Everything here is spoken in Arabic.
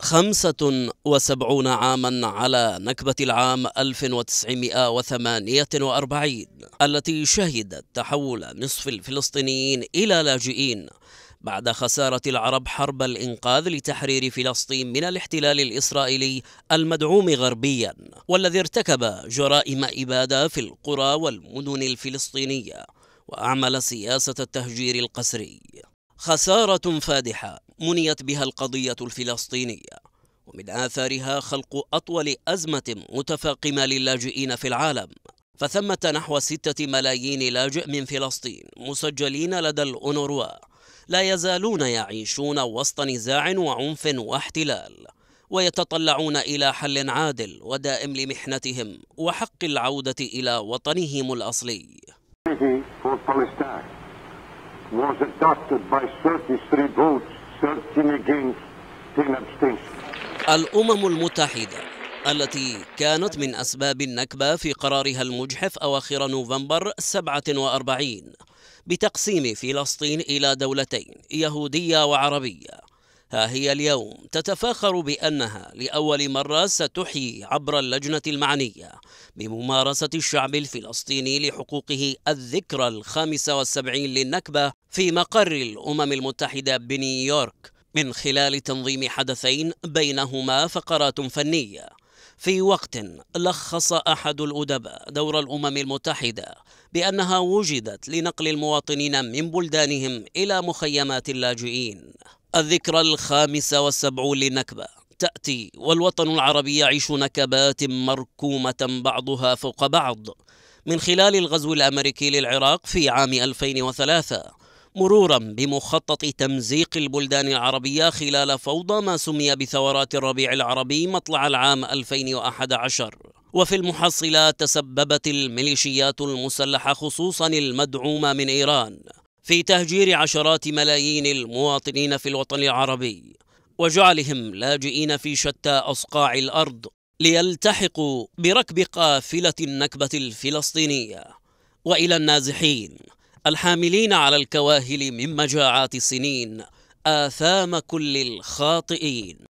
75 عاما على نكبة العام 1948 التي شهدت تحول نصف الفلسطينيين إلى لاجئين بعد خسارة العرب حرب الإنقاذ لتحرير فلسطين من الاحتلال الإسرائيلي المدعوم غربيا، والذي ارتكب جرائم إبادة في القرى والمدن الفلسطينية وأعمل سياسة التهجير القسري. خسارة فادحة منيت بها القضية الفلسطينية، ومن آثارها خلق أطول أزمة متفاقمة للاجئين في العالم، فثمة نحو 6 ملايين لاجئ من فلسطين مسجلين لدى الأونروا لا يزالون يعيشون وسط نزاع وعنف واحتلال، ويتطلعون إلى حل عادل ودائم لمحنتهم وحق العودة إلى وطنهم الأصلي. was adopted by 33 votes, 13 against, 10 abstentions. الأمم المتحدة التي كانت من أسباب النكبة في قرارها المجحف أواخر نوفمبر 47 بتقسيم فلسطين إلى دولتين يهودية وعربية، ها هي اليوم تتفاخر بأنها لأول مرة ستحيي عبر اللجنة المعنية بممارسة الشعب الفلسطيني لحقوقه الذكرى ال75 للنكبة في مقر الأمم المتحدة بنيويورك، من خلال تنظيم حدثين بينهما فقرات فنية، في وقت لخص أحد الأدباء دور الأمم المتحدة بأنها وجدت لنقل المواطنين من بلدانهم إلى مخيمات اللاجئين. الذكرى ال75 للنكبة تأتي والوطن العربي يعيش نكبات مركومة بعضها فوق بعض، من خلال الغزو الأمريكي للعراق في عام 2003 مرورا بمخطط تمزيق البلدان العربية خلال فوضى ما سمي بثورات الربيع العربي مطلع العام 2011. وفي المحصلة تسببت الميليشيات المسلحة خصوصا المدعومة من إيران في تهجير عشرات ملايين المواطنين في الوطن العربي وجعلهم لاجئين في شتى أصقاع الأرض ليلتحقوا بركب قافلة النكبة الفلسطينية، وإلى النازحين الحاملين على الكواهل من مجاعات السنين آثام كل الخاطئين.